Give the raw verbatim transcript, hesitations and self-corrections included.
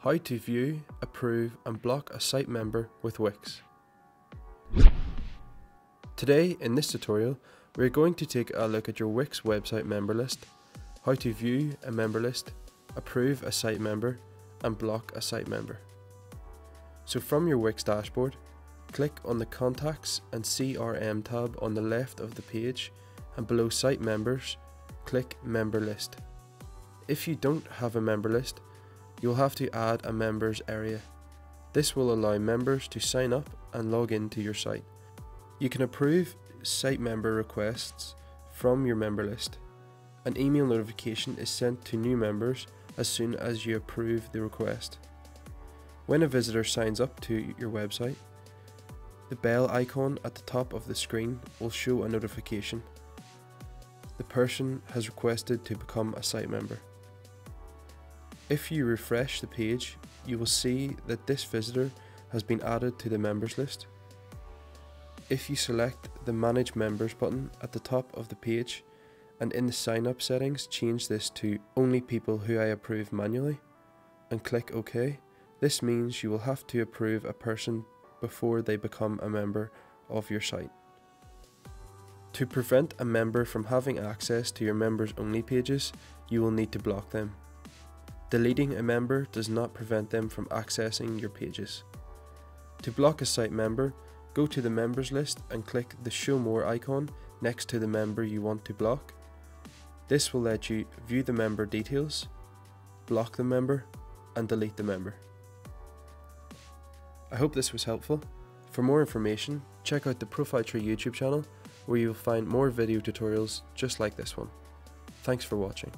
How to view, approve and block a site member with Wix. Today in this tutorial we are going to take a look at your Wix website member list, how to view a member list, approve a site member and block a site member. So from your Wix dashboard, click on the Contacts and C R M tab on the left of the page and below Site Members, click Member List. If you don't have a member list, you'll have to add a members area. This will allow members to sign up and log into your site. You can approve site member requests from your member list. An email notification is sent to new members as soon as you approve the request. When a visitor signs up to your website, the bell icon at the top of the screen will show a notification. The person has requested to become a site member. If you refresh the page, you will see that this visitor has been added to the members list. If you select the Manage Members button at the top of the page and in the sign up settings change this to Only People Who I Approve Manually and click OK, this means you will have to approve a person before they become a member of your site. To prevent a member from having access to your members only pages, you will need to block them. Deleting a member does not prevent them from accessing your pages. To block a site member, go to the members list and click the Show More icon next to the member you want to block. This will let you view the member details, block the member, and delete the member. I hope this was helpful. For more information, check out the ProfileTree YouTube channel where you will find more video tutorials just like this one. Thanks for watching.